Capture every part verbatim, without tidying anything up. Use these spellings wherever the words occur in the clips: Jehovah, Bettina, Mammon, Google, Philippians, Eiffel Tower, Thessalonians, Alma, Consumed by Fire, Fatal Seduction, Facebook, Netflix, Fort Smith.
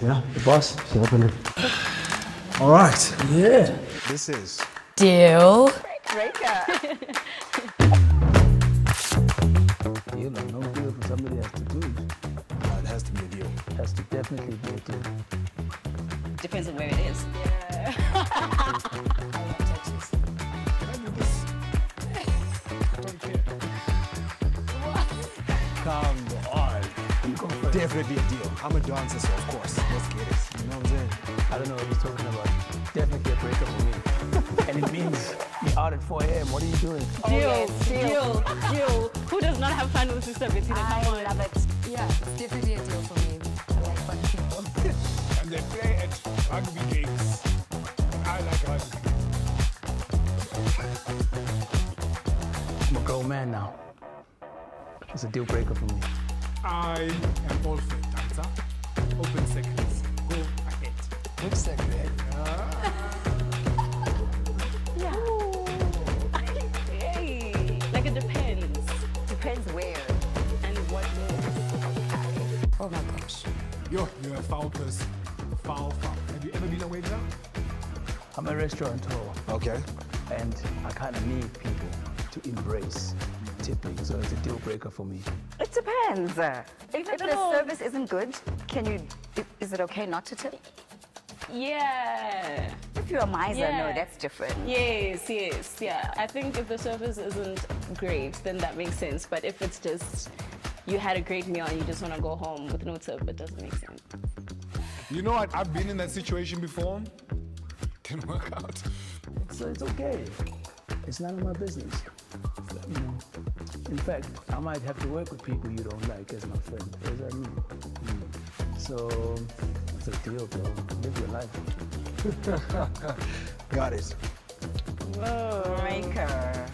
Yeah, the boss, she opened it. All right. Yeah. This is... Deal. Breaker. Deal or no deal for somebody has to do it. No, it has to be a deal. It has to definitely be a deal. Depends on where it is. Yeah. I love touches. Can I do this? I don't care. Come on. Definitely a deal. I'm a dancer, so of course. Let's get it. You know what I'm saying? I don't know what he's talking about. Definitely a breakup for me. And it means you're out at four A M What are you doing? Deal, oh, yes. deal, deal. Who does not have fun with Sister Bettina? I Come on. love it. Yeah, it's definitely a deal for me. I like fun people. And they play at rugby games. And I like rugby. I'm a grown man now. It's a deal breaker for me. I am also a dancer. Open seconds. Go ahead. Good second. Yeah. Hey. Like it depends. Depends where and what moves. Oh my gosh. Yo, you're a foul person. Foul, foul. Have you ever been a waiter? I'm a restaurateur. Okay. And I kind of need people to embrace. Tipping, so it's a deal breaker for me. It depends. Even if the service isn't good, can you? Is it okay not to tip? Yeah. If you're a miser, yeah. no, that's different. Yes, yes, yeah. I think if the service isn't great, then that makes sense. But if it's just you had a great meal and you just want to go home with no tip, it doesn't make sense. You know what? I've been in that situation before. Didn't work out. So it's okay. It's none of my business. You know, in fact, I might have to work with people you don't like as my friend. What does that mean? Mm. So, it's a deal, bro. Live your life. Got it. Whoa. Breaker.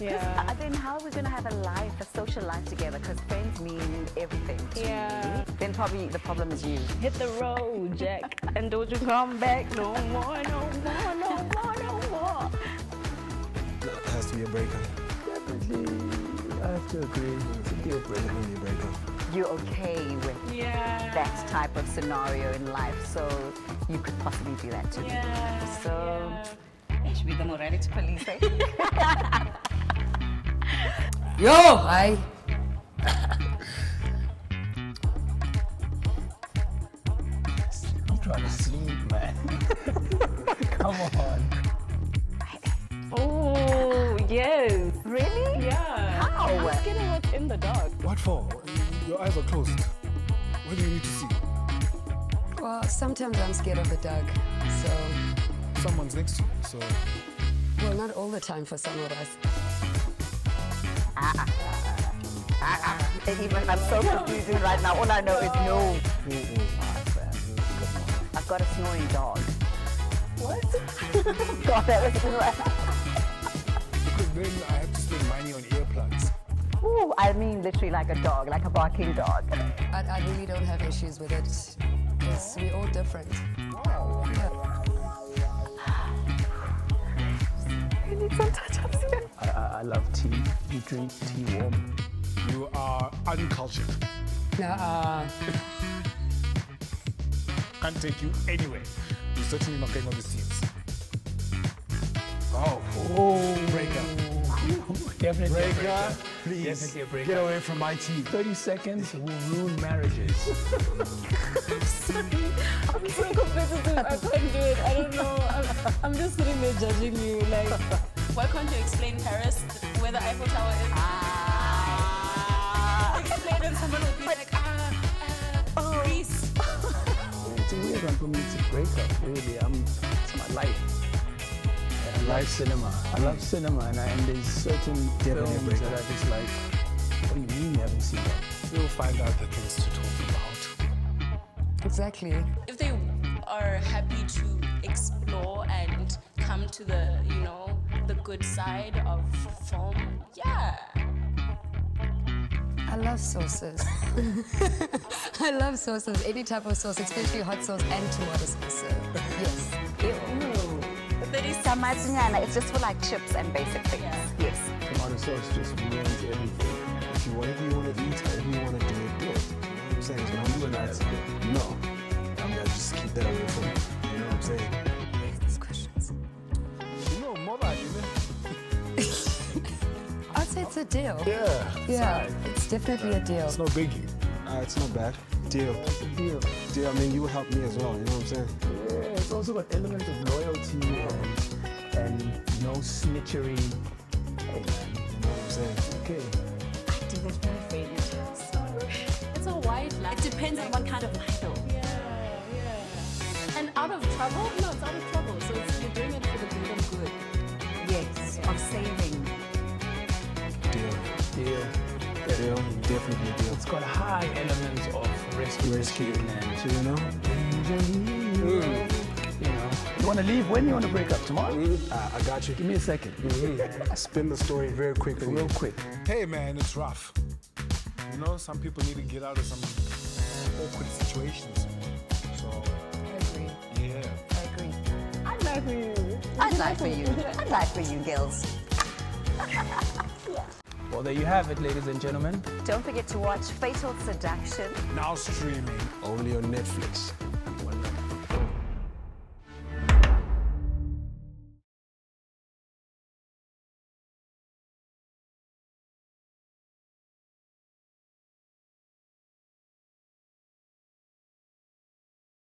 Yeah. Then how are we going to have a life, a social life together? Because friends mean everything to yeah. you. Then probably the problem is you. Hit the road, Jack. And don't you come back no more, no more, no more, no more. It has to be a breaker. Definitely, I have to agree. It's a deal breaker. You're okay with yeah. that type of scenario in life, so you could possibly do that too. Yeah. So yeah. it should be the morality police. Eh? Yo, hi. I'm trying to sleep, man. Come on. Yes. Really? Yeah. How? I'm just getting what's in the dark. What for? Your eyes are closed. What do you need to see? Well, sometimes I'm scared of the dark, so... Someone's next to you, so... Well, not all the time for some of us. Ah, ah, ah, ah. And even I'm so confusing right now. All I know is no. Who is my friend? I've got a snoring dog. What? God, that was right. Then I have to spend money on earplugs. Ooh, I mean literally like a dog, like a barking dog. I, I really don't have issues with it. Yes, we're all different. Wow. Yeah. You need some touch-ups here. I, I, I love tea. You drink tea warm. You are uncultured. Nuh-uh. Can't take you anywhere. You're certainly not getting on the scenes. Oh, oh. Breaker. Definitely breaker, a breaker, please. Definitely a breaker. Get away from my team. thirty seconds will ruin marriages. I'm sorry. I'm so competitive. I can't do it. I don't know. I'm, I'm just sitting there judging you. Like, why can't you explain Paris where the Eiffel Tower is? Ah. Explain and someone will be like, ah, uh, oh. Greece. It's a weird one for me. It's a breakup, really. I'm, it's my life. I love cinema. I love cinema, and, I, and there's certain films that I just like. What do you mean you haven't seen that? We'll find out the things to talk about. Exactly. If they are happy to explore and come to the, you know, the good side of film, yeah. I love sauces. I love sauces. Any type of sauce, especially hot sauce and tomato sauce. Yes. It's just for like chips and basic things. Yeah. Yes. Tomato sauce just ruins everything. If you whatever you want to eat, however you want to do it, do it. You know what I'm saying? It's not, no. a deal. Yeah. Yeah, right. It's definitely uh, a deal. It's no biggie. Uh, it's not bad. Deal. It's a deal. Deal, I mean, you helped me as well, you know what I'm saying? Yeah, it's also got elements of loyalty and, and no snitchery. Hey, man, you know what I'm saying? Okay. I do this for my friends. It's a wide line. It depends on what kind of life, though. Yeah, yeah. And out of trouble? No, it's out of trouble. So it's, you're doing it for the good and good. Yes, yeah. Of saving. Deal. Deal. Deal. Definitely deal. It's got high elements of rescue. Rescue, man. You know? Mm. You know. You want to leave? When do you want to break up? Tomorrow? Mm. Uh, I got you. Give me a second. Mm-hmm. Spin the story very quickly. Real quick. Hey, man, it's rough. You know, some people need to get out of some awkward situations. So. I agree. Yeah. I agree. I'd like for you. I'd like for you. I'd like for you, girls. Yeah. Well, there you have it, ladies and gentlemen. Don't forget to watch Fatal Seduction. Now streaming. Only on Netflix.